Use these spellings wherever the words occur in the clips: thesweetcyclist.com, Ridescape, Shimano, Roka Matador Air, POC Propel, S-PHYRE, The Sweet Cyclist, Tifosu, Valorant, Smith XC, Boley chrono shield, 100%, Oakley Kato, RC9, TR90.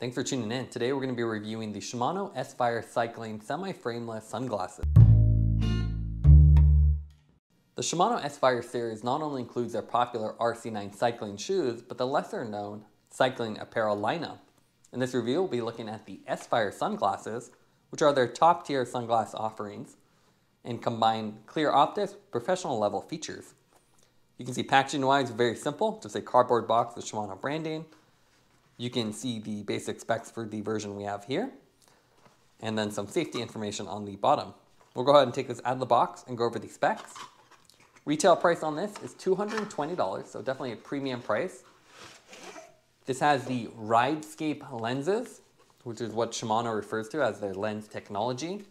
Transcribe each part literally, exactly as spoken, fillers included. Thanks for tuning in. Today we're going to be reviewing the Shimano S-PHYRE Cycling Semi-Frameless Sunglasses. The Shimano S-PHYRE series not only includes their popular R C nine cycling shoes, but the lesser known cycling apparel lineup. In this review, we'll be looking at the S-PHYRE sunglasses, which are their top tier sunglass offerings, and combine clear optics with professional level features. You can see packaging wise, very simple, just a cardboard box with Shimano branding. You can see the basic specs for the version we have here, and then some safety information on the bottom. We'll go ahead and take this out of the box and go over the specs. Retail price on this is two hundred twenty dollars, so definitely a premium price. This has the Ridescape lenses, which is what Shimano refers to as their lens technology.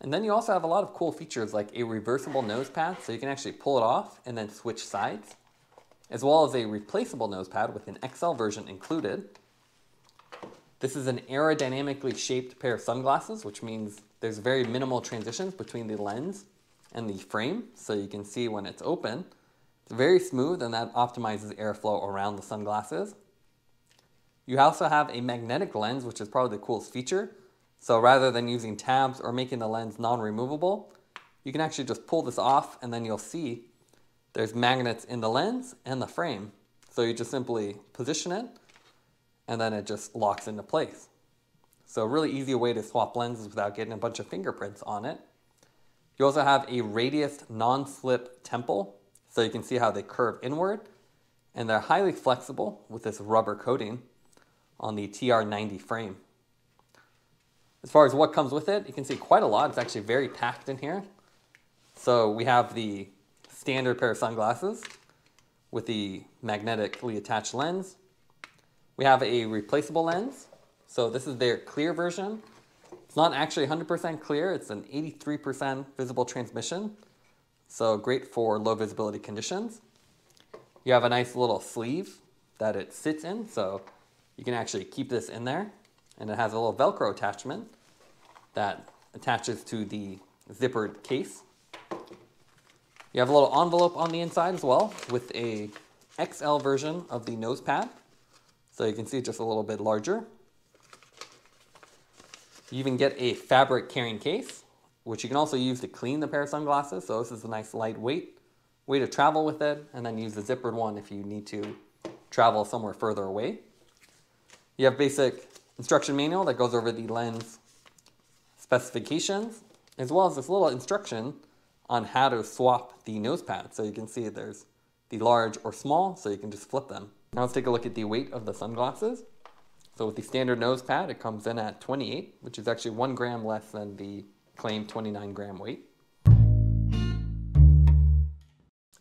And then you also have a lot of cool features like a reversible nose pad, so you can actually pull it off and then switch sides, as well as a replaceable nose pad with an X L version included. This is an aerodynamically shaped pair of sunglasses, which means there's very minimal transitions between the lens and the frame, so you can see when it's open. It's very smooth, and that optimizes airflow around the sunglasses. You also have a magnetic lens, which is probably the coolest feature. So rather than using tabs or making the lens non-removable, you can actually just pull this off, and then you'll see there's magnets in the lens and the frame. So you just simply position it and then it just locks into place. So a really easy way to swap lenses without getting a bunch of fingerprints on it. You also have a radiused non-slip temple. So you can see how they curve inward, and they're highly flexible with this rubber coating on the T R ninety frame. As far as what comes with it, you can see quite a lot. It's actually very packed in here. So we have the standard pair of sunglasses with the magnetically attached lens. We have a replaceable lens. So this is their clear version. It's not actually one hundred percent clear. It's an eighty-three percent visible transmission. So great for low visibility conditions. You have a nice little sleeve that it sits in. So you can actually keep this in there. And it has a little Velcro attachment that attaches to the zippered case. You have a little envelope on the inside as well with a X L version of the nose pad. So you can see just a little bit larger. You even get a fabric carrying case, which you can also use to clean the pair of sunglasses. So this is a nice lightweight way to travel with it, and then use the zippered one if you need to travel somewhere further away. You have basic instruction manual that goes over the lens specifications, as well as this little instruction on how to swap the nose pads. So you can see there's the large or small, so you can just flip them. Now let's take a look at the weight of the sunglasses. So with the standard nose pad, it comes in at twenty-eight, which is actually one gram less than the claimed twenty-nine gram weight. The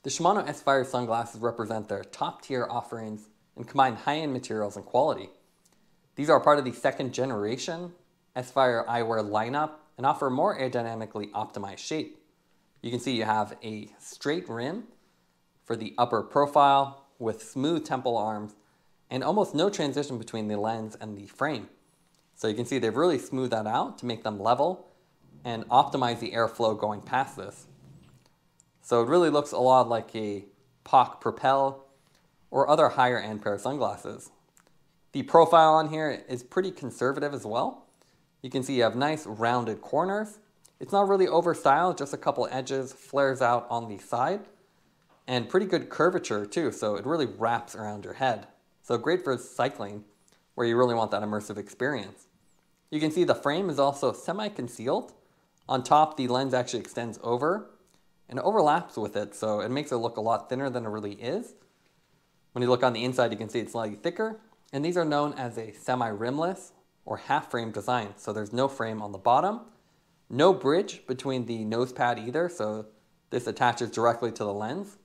Shimano S-PHYRE sunglasses represent their top tier offerings and combine high-end materials and quality. These are part of the second generation S-PHYRE eyewear lineup and offer more aerodynamically optimized shape. You can see you have a straight rim for the upper profile with smooth temple arms and almost no transition between the lens and the frame. So you can see they've really smoothed that out to make them level and optimize the airflow going past this. So it really looks a lot like a P O C Propel or other higher end pair of sunglasses. The profile on here is pretty conservative as well. You can see you have nice rounded corners. It's not really overstyled, just a couple edges, flares out on the side, and pretty good curvature too, so it really wraps around your head. So great for cycling, where you really want that immersive experience. You can see the frame is also semi-concealed. On top, the lens actually extends over and overlaps with it, so it makes it look a lot thinner than it really is. When you look on the inside, you can see it's slightly thicker, and these are known as a semi-rimless or half-frame design, so there's no frame on the bottom. No bridge between the nose pad either, so this attaches directly to the lens.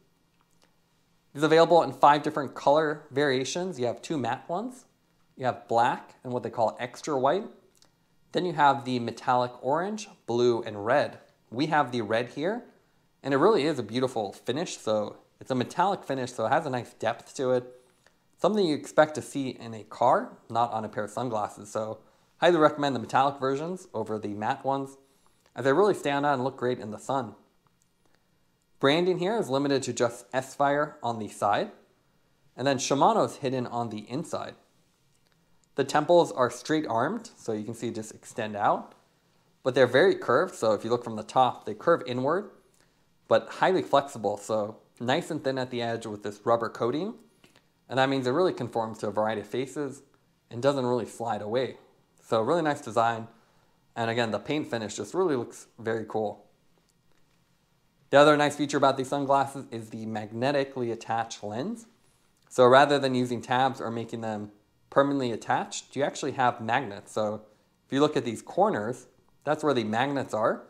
It's available in five different color variations. You have two matte ones. You have black and what they call extra white. Then you have the metallic orange, blue, and red. We have the red here, and it really is a beautiful finish. So it's a metallic finish, so it has a nice depth to it. Something you expect to see in a car, not on a pair of sunglasses. So highly recommend the metallic versions over the matte ones, as they really stand out and look great in the sun. Branding here is limited to just S-PHYRE on the side, and then Shimano's hidden on the inside. The temples are straight armed, so you can see just extend out, but they're very curved. So if you look from the top, they curve inward, but highly flexible. So nice and thin at the edge with this rubber coating. And that means it really conforms to a variety of faces and doesn't really slide away. So really nice design. And again, the paint finish just really looks very cool. The other nice feature about these sunglasses is the magnetically attached lens. So rather than using tabs or making them permanently attached, you actually have magnets. So if you look at these corners, that's where the magnets are.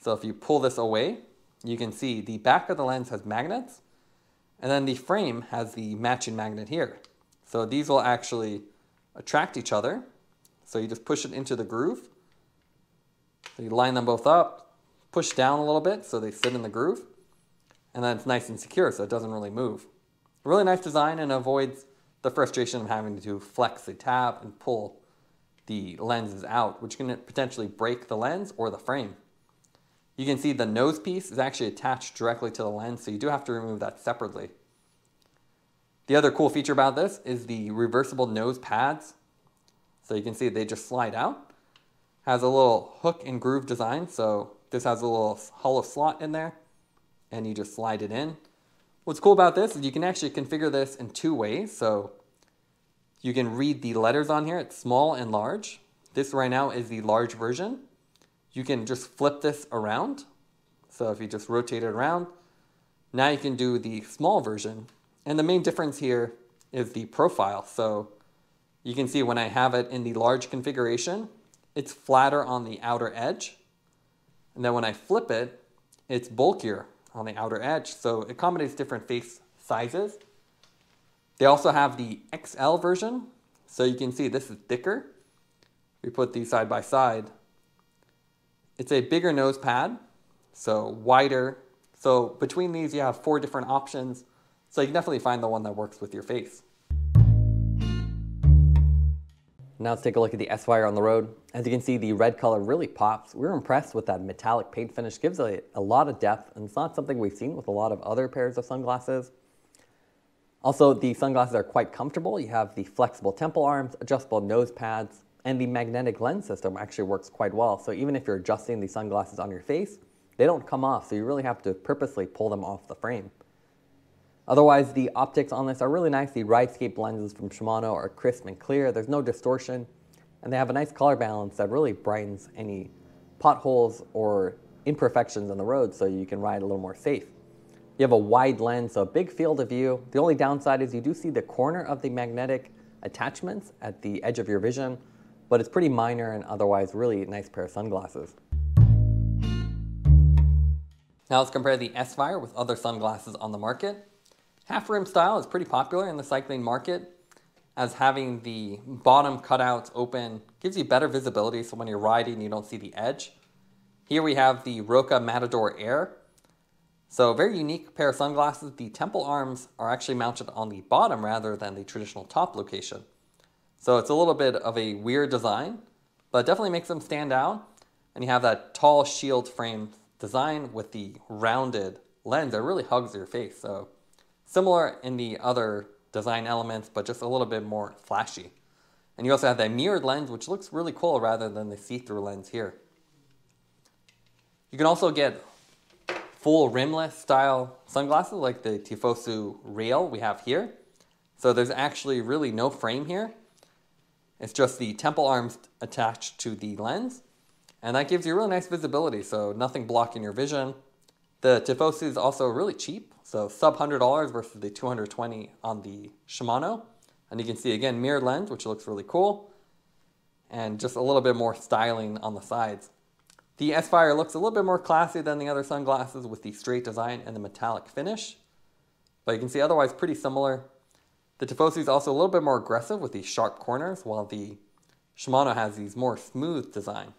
So if you pull this away, you can see the back of the lens has magnets. And then the frame has the matching magnet here. So these will actually attract each other. So you just push it into the groove. So you line them both up, push down a little bit so they sit in the groove. And then it's nice and secure so it doesn't really move. Really nice design and avoids the frustration of having to flex the tab and pull the lenses out, which can potentially break the lens or the frame. You can see the nose piece is actually attached directly to the lens, so you do have to remove that separately. The other cool feature about this is the reversible nose pads. So you can see they just slide out. Has a little hook and groove design, so this has a little hollow slot in there, and you just slide it in. What's cool about this is you can actually configure this in two ways. So you can read the letters on here. It's small and large. This right now is the large version. You can just flip this around. So if you just rotate it around, now you can do the small version. And the main difference here is the profile. So you can see when I have it in the large configuration, it's flatter on the outer edge. And then when I flip it, it's bulkier on the outer edge. So it accommodates different face sizes. They also have the X L version. So you can see this is thicker. We put these side by side. It's a bigger nose pad, so wider. So between these, you have four different options. So you can definitely find the one that works with your face. Now let's take a look at the S-Phyre on the road. As you can see, the red color really pops. We were impressed with that metallic paint finish. Gives it a lot of depth, and it's not something we've seen with a lot of other pairs of sunglasses. Also, the sunglasses are quite comfortable. You have the flexible temple arms, adjustable nose pads, and the magnetic lens system actually works quite well. So even if you're adjusting the sunglasses on your face, they don't come off, so you really have to purposely pull them off the frame. Otherwise, the optics on this are really nice. The Ridescape lenses from Shimano are crisp and clear. There's no distortion, and they have a nice color balance that really brightens any potholes or imperfections on the road so you can ride a little more safe. You have a wide lens, so a big field of view. The only downside is you do see the corner of the magnetic attachments at the edge of your vision, but it's pretty minor and otherwise really nice pair of sunglasses. Now let's compare the S-Phyre with other sunglasses on the market. Half rim style is pretty popular in the cycling market, as having the bottom cutouts open gives you better visibility, so when you're riding you don't see the edge. Here we have the Roka Matador Air. So a very unique pair of sunglasses. The temple arms are actually mounted on the bottom rather than the traditional top location. So it's a little bit of a weird design, but it definitely makes them stand out. And you have that tall shield frame design with the rounded lens that really hugs your face. So similar in the other design elements, but just a little bit more flashy. And you also have that mirrored lens, which looks really cool rather than the see-through lens here. You can also get full rimless style sunglasses like the Tifosu rail we have here. So there's actually really no frame here. It's just the temple arms attached to the lens, and that gives you really nice visibility, so nothing blocking your vision. The Tifosu is also really cheap, so sub one hundred dollars versus the two hundred twenty dollars on the Shimano. And you can see, again, mirrored lens, which looks really cool, and just a little bit more styling on the sides. The S-Phyre looks a little bit more classy than the other sunglasses with the straight design and the metallic finish, but you can see otherwise pretty similar. The Tifosu is also a little bit more aggressive with these sharp corners, while the Shimano has these more smooth design.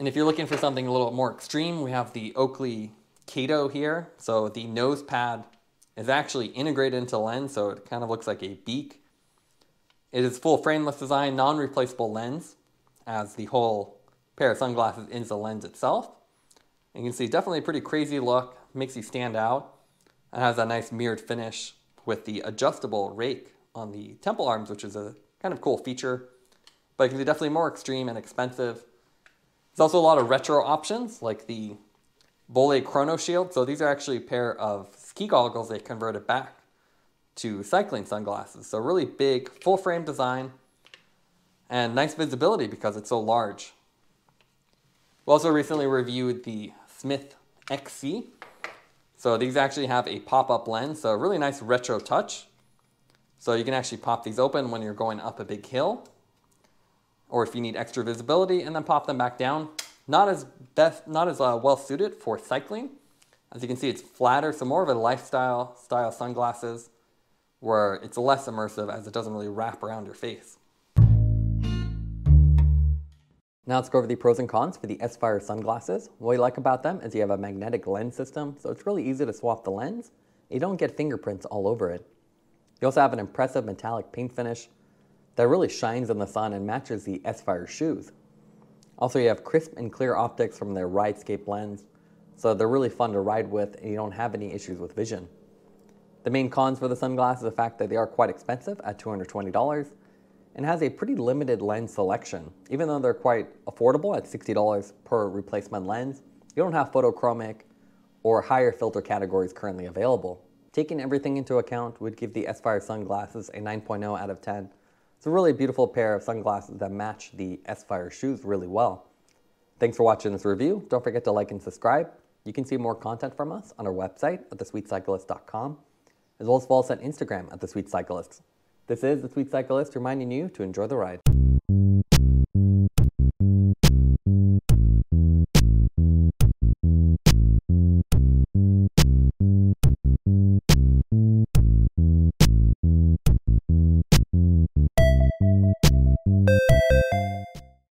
And if you're looking for something a little more extreme, we have the Oakley Kato here. So the nose pad is actually integrated into the lens, so it kind of looks like a beak. It is full frameless design, non-replaceable lens, as the whole pair of sunglasses is the lens itself. And you can see definitely a pretty crazy look, makes you stand out. It has a nice mirrored finish with the adjustable rake on the temple arms, which is a kind of cool feature, but it can be definitely more extreme and expensive. There's also a lot of retro options like the Boley chrono shield. So these are actually a pair of ski goggles they converted back to cycling sunglasses. So really big full frame design and nice visibility because it's so large. We also recently reviewed the Smith X C. So these actually have a pop-up lens, so a really nice retro touch. So you can actually pop these open when you're going up a big hill or if you need extra visibility, and then pop them back down. Not as best, not as uh, well suited for cycling. As you can see, it's flatter, so more of a lifestyle style sunglasses where it's less immersive as it doesn't really wrap around your face. Now let's go over the pros and cons for the S-PHYRE sunglasses. What we like about them is you have a magnetic lens system, so it's really easy to swap the lens. You don't get fingerprints all over it. You also have an impressive metallic paint finish that really shines in the sun and matches the S-PHYRE shoes. Also, you have crisp and clear optics from their Ridescape lens, so they're really fun to ride with and you don't have any issues with vision. The main cons for the sunglasses is the fact that they are quite expensive at two hundred twenty dollars. And has a pretty limited lens selection. Even though they're quite affordable at sixty dollars per replacement lens, you don't have photochromic or higher filter categories currently available. Taking everything into account would give the S-PHYRE sunglasses a nine point oh out of ten. It's a really beautiful pair of sunglasses that match the S-PHYRE shoes really well. Thanks for watching this review. Don't forget to like and subscribe. You can see more content from us on our website at the sweet cyclist dot com, as well as follow us on Instagram at the sweet cyclist. This is The Sweet Cyclist reminding you to enjoy the ride.